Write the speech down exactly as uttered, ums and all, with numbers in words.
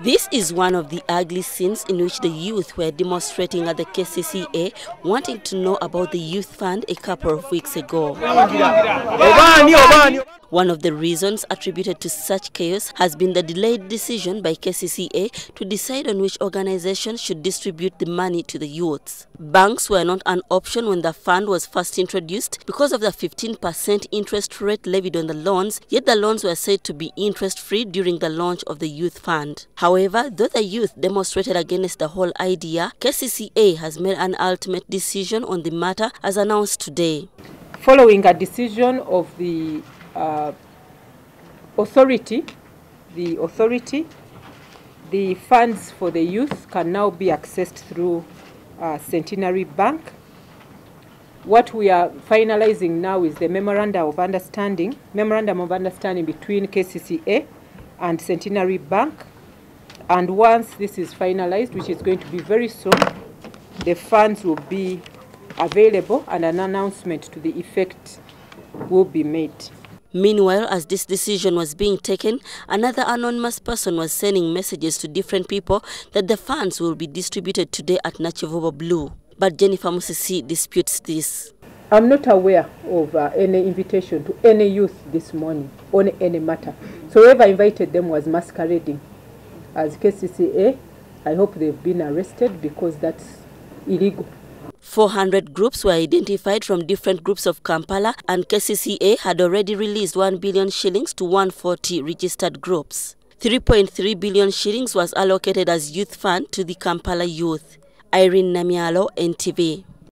This is one of the ugly scenes in which the youth were demonstrating at the K C C A wanting to know about the youth fund a couple of weeks ago. One of the reasons attributed to such chaos has been the delayed decision by K C C A to decide on which organizations should distribute the money to the youths. Banks were not an option when the fund was first introduced because of the fifteen percent interest rate levied on the loans, yet the loans were said to be interest-free during the launch of the youth fund. However, though the youth demonstrated against the whole idea, K C C A has made an ultimate decision on the matter as announced today. Following a decision of the uh, authority, the authority, the funds for the youth can now be accessed through uh, Centenary Bank. What we are finalizing now is the memorandum of understanding, memorandum of understanding between K C C A and Centenary Bank. And once this is finalized, which is going to be very soon, the funds will be available and an announcement to the effect will be made. Meanwhile, as this decision was being taken, another anonymous person was sending messages to different people that the funds will be distributed today at Nachivobo Blue. But Jennifer Musisi disputes this. I'm not aware of uh, any invitation to any youth this morning on any matter. So whoever invited them was masquerading as K C C A. I hope they've been arrested because that's illegal. four hundred groups were identified from different groups of Kampala, and K C C A had already released one billion shillings to one hundred forty registered groups. three point three billion shillings was allocated as youth fund to the Kampala youth. Irene Namialo, N T V.